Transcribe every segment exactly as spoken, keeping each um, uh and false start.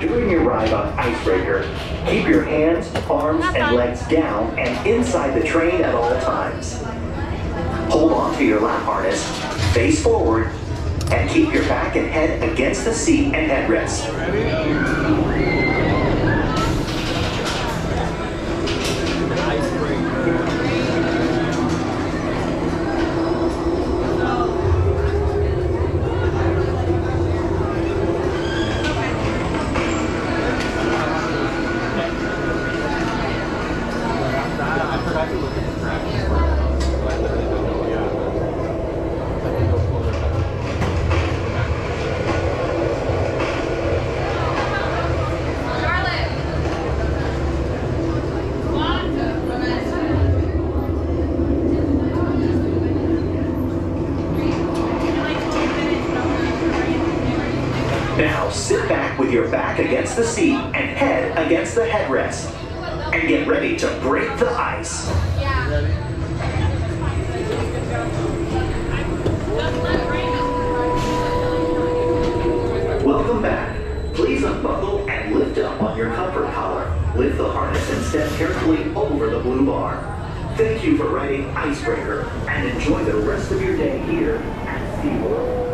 During your ride on Ice Breaker, keep your hands, arms, and legs down and inside the train at all times. Hold on to your lap harness, face forward, and keep your back and head against the seat and headrest. Now sit back with your back against the seat and head against the headrest, and get ready to break the ice. Yeah. Welcome back. Please unbuckle and lift up on your comfort collar. Lift the harness and step carefully over the blue bar. Thank you for riding Ice Breaker, and enjoy the rest of your day here at SeaWorld.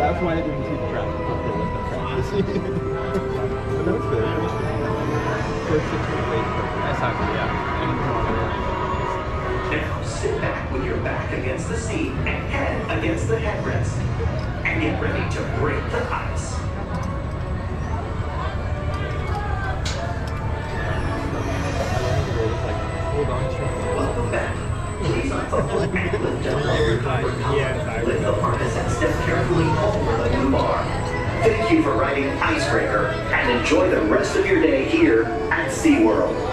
That's why I didn't see the traffic. But that was good. Now sit back with your back against the seat and head against the headrest, and get ready to break the ice. Welcome back. Please unbuckle and lift up on your comfort collar. Lift the harness and step carefully over the blue bar. Thank you for riding Ice Breaker, and enjoy the rest of your day here at SeaWorld.